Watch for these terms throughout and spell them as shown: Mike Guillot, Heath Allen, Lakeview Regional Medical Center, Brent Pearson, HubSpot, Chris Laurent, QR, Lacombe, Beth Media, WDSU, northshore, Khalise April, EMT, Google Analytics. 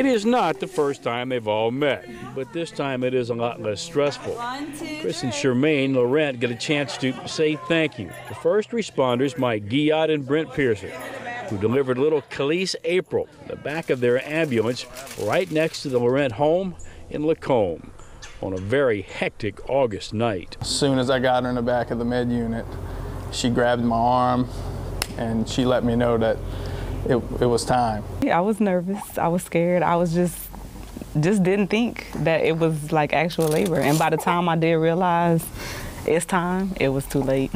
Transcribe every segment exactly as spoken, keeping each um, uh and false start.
It is not the first time they've all met, but this time it is a lot less stressful. Chris and Charmaine Laurent get a chance to say thank you to first responders Mike Guillot and Brent Pearson, who delivered little Khalise April in the back of their ambulance right next to the Laurent home in Lacombe on a very hectic August night. As soon as I got her in the back of the med unit, she grabbed my arm and she let me know that it, it was time. Yeah, I was nervous, I was scared, I was just, just didn't think that it was like actual labor. And by the time I did realize it's time, it was too late.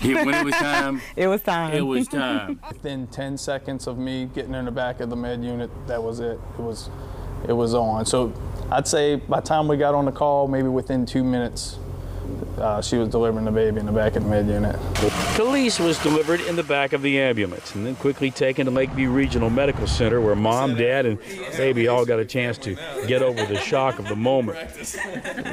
When it was time? It was time. It was time. Within ten seconds of me getting in the back of the med unit, that was it. It was, it was on. So I'd say by the time we got on the call, maybe within two minutes, Uh, she was delivering the baby in the back of the med unit. Khalise was delivered in the back of the ambulance and then quickly taken to Lakeview Regional Medical Center, where mom, dad, and baby all got a chance to get over the shock of the moment.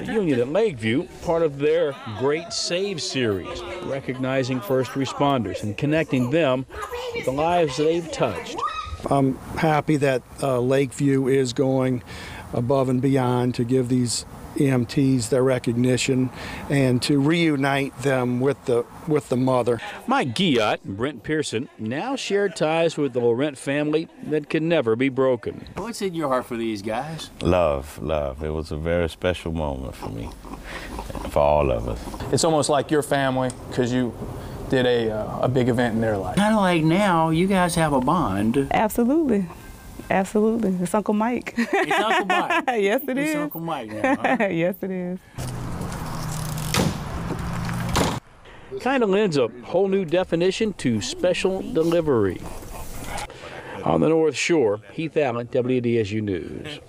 The union at Lakeview, part of their Great Save series, recognizing first responders and connecting them with the lives they've touched. I'm happy that uh, Lakeview is going above and beyond to give these E M Ts their recognition and to reunite them with the with the mother. Mike Guillot and Brent Pearson now share ties with the Laurent family that can never be broken. What's in your heart for these guys? Love, love. It was a very special moment for me, for all of us. It's almost like your family, because you did a, uh, a big event in their life. Kind of like now, you guys have a bond. Absolutely. Absolutely. It's Uncle Mike. It's Uncle Mike. Yes, it it's is. It's Uncle Mike now, huh? Yes, it is. Kind of lends a whole new definition to special delivery. On the North Shore, Heath Allen, W D S U News.